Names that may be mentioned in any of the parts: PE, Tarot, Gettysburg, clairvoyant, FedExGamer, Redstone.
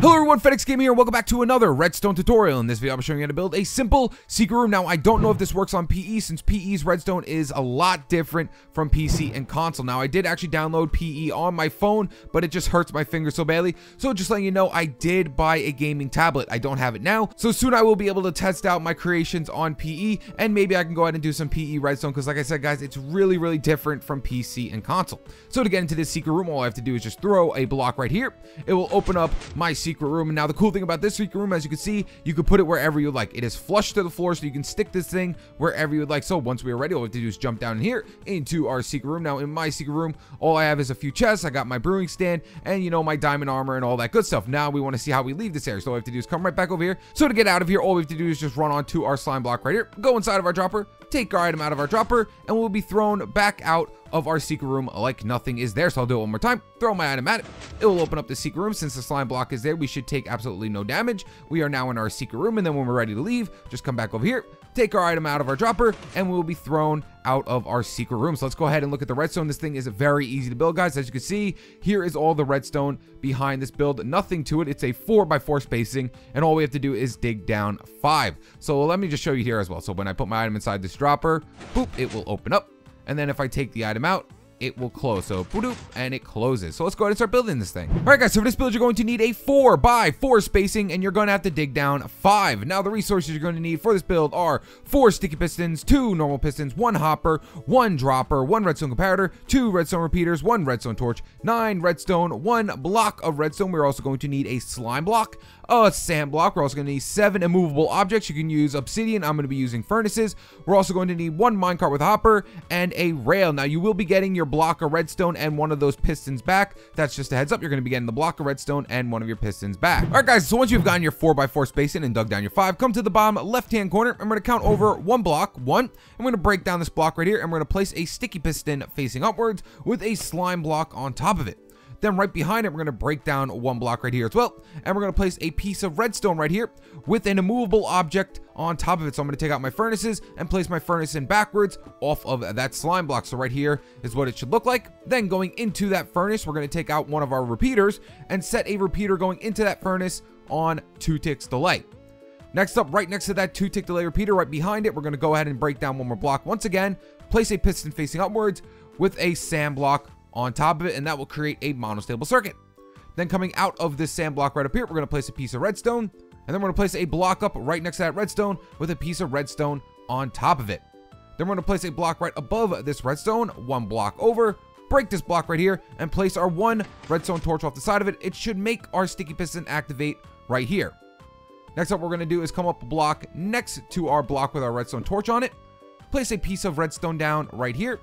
Hello everyone, FedExGamer here, and welcome back to another Redstone tutorial. In this video, I'll be showing you how to build a simple secret room. Now, I don't know if this works on PE, since PE's Redstone is a lot different from PC and console. Now, I did actually download PE on my phone, but it just hurts my fingers so badly. So just letting you know, I did buy a gaming tablet. I don't have it now, so soon I will be able to test out my creations on PE, and maybe I can go ahead and do some PE Redstone, because like I said, guys, it's really, really different from PC and console. So to get into this secret room, all I have to do is just throw a block right here. It will open up my secret room. And now the cool thing about this secret room, as you can see, you can put it wherever you like. It is flush to the floor, so you can stick this thing wherever you would like. So once we are ready, all we have to do is jump down here into our secret room. Now in my secret room, all I have is a few chests. I got my brewing stand and, you know, my diamond armor and all that good stuff. Now we want to see how we leave this area, so all we have to do is come right back over here. So to get out of here, all we have to do is just run onto our slime block right here, go inside of our dropper, take our item out of our dropper, and we'll be thrown back out of our secret room like nothing is there. So I'll do it one more time, throw my item at it. It will open up the secret room. Since the slime block is there, we should take absolutely no damage. We are now in our secret room, and then when we're ready to leave, just come back over here, take our item out of our dropper, and we'll be thrown out of our secret room. So let's go ahead and look at the redstone. This thing is very easy to build, guys. As you can see, here is all the redstone behind this build. Nothing to it. It's a 4x4 spacing, and all we have to do is dig down 5. So let me just show you here as well. So when I put my item inside this dropper, boop, it will open up. And then if I take the item out, it will close. So boop, and it closes. So let's go ahead and start building this thing. All right, guys, so for this build, you're going to need a 4x4 spacing, and you're going to have to dig down 5. Now, the resources you're going to need for this build are 4 sticky pistons, 2 normal pistons, 1 hopper, 1 dropper, 1 redstone comparator, 2 redstone repeaters, 1 redstone torch, 9 redstone, 1 block of redstone. We're also going to need a slime block, a sand block. We're also going to need 7 immovable objects. You can use obsidian. I'm going to be using furnaces. We're also going to need 1 minecart with hopper and a rail. Now, you will be getting your block of redstone and one of those pistons back. That's just a heads up, you're going to be getting the block of redstone and one of your pistons back. All right, guys, so once you've gotten your 4x4 spacing and dug down your 5, come to the bottom left hand corner. I'm going to count over 1 block. 1. I'm going to break down this block right here, and we're going to place a sticky piston facing upwards with a slime block on top of it. Then right behind it, we're going to break down 1 block right here as well, and we're going to place a piece of redstone right here with an immovable object on top of it. So I'm going to take out my furnaces and place my furnace in backwards off of that slime block. So right here is what it should look like. Then going into that furnace, we're going to take out one of our repeaters and set a repeater going into that furnace on 2 ticks delay. Next up, right next to that 2 tick delay repeater, right behind it, we're going to go ahead and break down 1 more block. Once again, place a piston facing upwards with a sand block on top of it, and that will create a monostable circuit. Then coming out of this sand block right up here, we're going to place a piece of redstone, and then we're going to place a block up right next to that redstone with a piece of redstone on top of it. Then we're going to place a block right above this redstone, 1 block over, break this block right here, and place our 1 redstone torch off the side of it. It should make our sticky piston activate right here. Next up, we're going to do is come up a block next to our block with our redstone torch on it, place a piece of redstone down right here,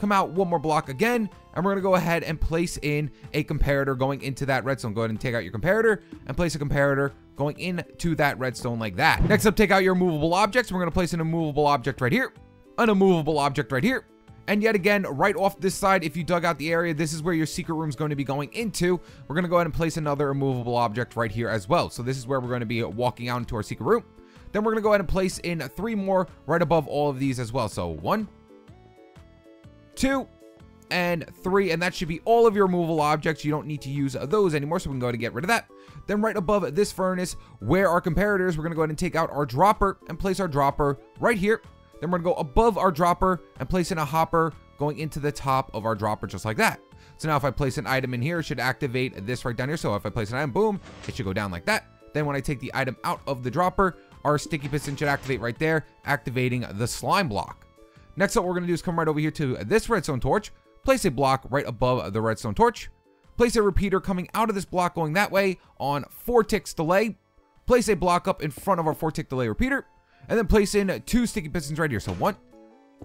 come out 1 more block again, and we're going to go ahead and place in a comparator going into that redstone. Go ahead and take out your comparator and place a comparator going into that redstone like that. Next up, take out your movable objects. We're going to place an immovable object right here, an immovable object right here, and yet again, right off this side, if you dug out the area, this is where your secret room is going to be going into. We're going to go ahead and place another immovable object right here as well. So this is where we're going to be walking out into our secret room. Then we're going to go ahead and place in 3 more right above all of these as well. So 1, 2, and 3, and that should be all of your removable objects. You don't need to use those anymore, so we can go ahead and get rid of that. Then right above this furnace where our comparators, we're going to go ahead and take out our dropper and place our dropper right here. Then we're going to go above our dropper and place in a hopper going into the top of our dropper just like that. So now if I place an item in here, it should activate this right down here. So if I place an item, boom, it should go down like that. Then when I take the item out of the dropper, our sticky piston should activate right there, activating the slime block. Next up, what we're going to do is come right over here to this redstone torch, place a block right above the redstone torch, place a repeater coming out of this block going that way on 4 ticks delay, place a block up in front of our 4 tick delay repeater, and then place in 2 sticky pistons right here. So 1,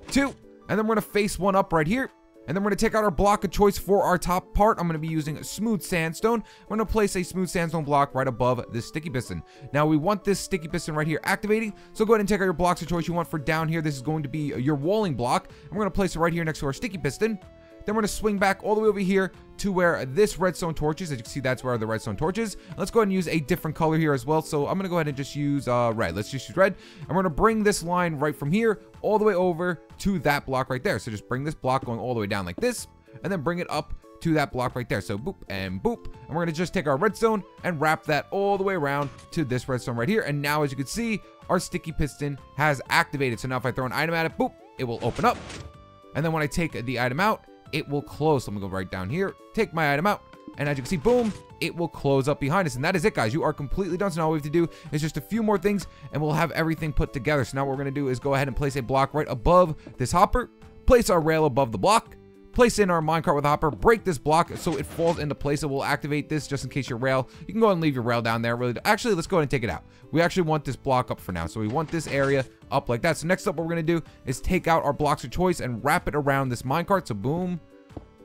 2, and then we're going to face 1 up right here, and then we're going to take out our block of choice for our top part. I'm going to be using smooth sandstone. We're going to place a smooth sandstone block right above this sticky piston. Now we want this sticky piston right here activating. So go ahead and take out your blocks of choice you want for down here. This is going to be your walling block. And we're going to place it right here next to our sticky piston. Then we're going to swing back all the way over here to where this redstone torch is. As you can see, that's where the redstone torch is. Let's go ahead and use a different color here as well. So I'm going to go ahead and just use red. Let's just use red. And we're going to bring this line right from here all the way over to that block right there. So just bring this block going all the way down like this, and then bring it up to that block right there. So boop, and we're gonna just take our redstone and wrap that all the way around to this redstone right here. And now, as you can see, our sticky piston has activated. So now if I throw an item at it, boop, it will open up. And then when I take the item out, it will close. So I'm gonna go right down here, take my item out, and as you can see, boom, it will close up behind us. And that is it, guys. You are completely done. So now all we have to do is just a few more things and we'll have everything put together. So now what we're gonna do is go ahead and place a block right above this hopper, place our rail above the block, place in our minecart with a hopper, break this block so it falls into place. It will activate this just in case your rail. You can go ahead and leave your rail down there. Really, actually, let's go ahead and take it out. We actually want this block up for now. So we want this area up like that. So next up, what we're going to do is take out our blocks of choice and wrap it around this minecart. So boom,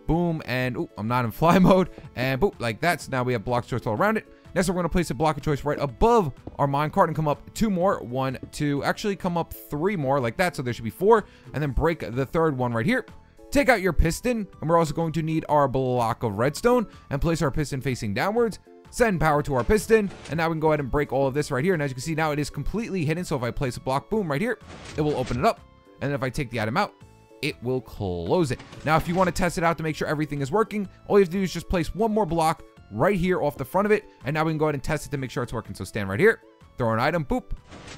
boom, and ooh, I'm not in fly mode. And boop, like that. So now we have blocks of choice all around it. Next, we're going to place a block of choice right above our minecart and come up two more. One, two, actually come up three more like that. So there should be four. And then break the third one right here. Take out your piston, and we're also going to need our block of redstone and place our piston facing downwards. Send power to our piston, and now we can go ahead and break all of this right here. And as you can see, now it is completely hidden. So if I place a block, boom, right here, it will open it up. And then if I take the item out, it will close it. Now, if you want to test it out to make sure everything is working, all you have to do is just place one more block right here off the front of it. And now we can go ahead and test it to make sure it's working. So stand right here, throw an item, boop.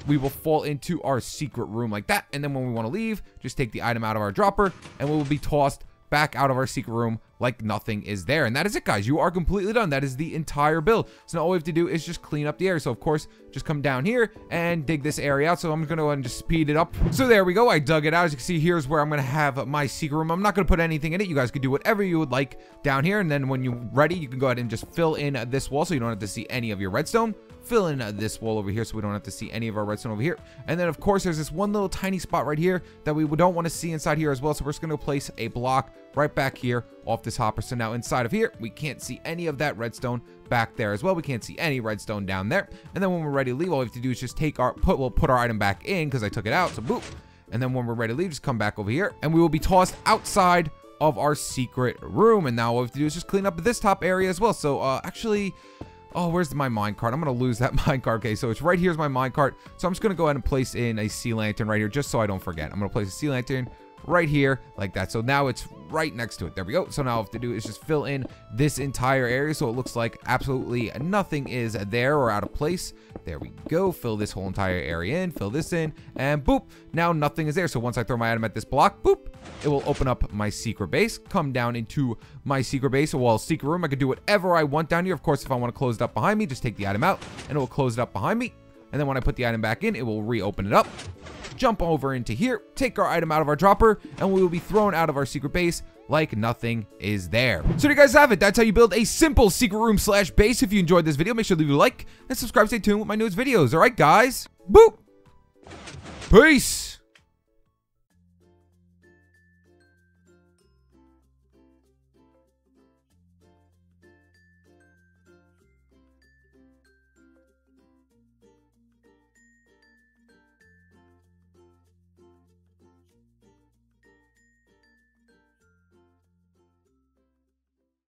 We will fall into our secret room like that. And then when we want to leave, just take the item out of our dropper and we will be tossed back out of our secret room like nothing is there. And that is it, guys. You are completely done. That is the entire build. So now all we have to do is just clean up the area. So of course, just come down here and dig this area out. So I'm gonna go ahead and just speed it up. So there we go, I dug it out. As you can see, here's where I'm gonna have my secret room. I'm not gonna put anything in it. You guys could do whatever you would like down here. And then when you're ready, you can go ahead and just fill in this wall so you don't have to see any of your redstone. Fill in this wall over here so we don't have to see any of our redstone over here. And then of course, there's this one little tiny spot right here that we don't want to see inside here as well. So we're just gonna place a block right back here off this hopper. So now inside of here, we can't see any of that redstone back there as well. We can't see any redstone down there. And then when we're ready to leave, all we have to do is just take our we'll put our item back in because I took it out. So boop. And then when we're ready to leave, just come back over here and we will be tossed outside of our secret room. And now all we have to do is just clean up this top area as well. So actually, oh, where's my minecart? I'm going to lose that minecart. Okay, so it's right here's my minecart. So I'm just going to go ahead and place in a sea lantern right here just so I don't forget. I'm going to place a sea lantern right here like that. So now it's right next to it. There we go. So now all I have to do is just fill in this entire area so it looks like absolutely nothing is there or out of place. There we go. Fill this whole entire area in, fill this in, and boop, now nothing is there. So once I throw my item at this block, boop, it will open up my secret base. Come down into my secret base or secret room. I could do whatever I want down here. Of course, if I want to close it up behind me, just take the item out and it will close it up behind me. And then when I put the item back in, it will reopen it up. Jump over into here, take our item out of our dropper, and we will be thrown out of our secret base like nothing is there. So there you guys have it. That's how you build a simple secret room slash base. If you enjoyed this video, make sure to leave a like and subscribe. Stay tuned with my newest videos. All right, guys. Boop. Peace.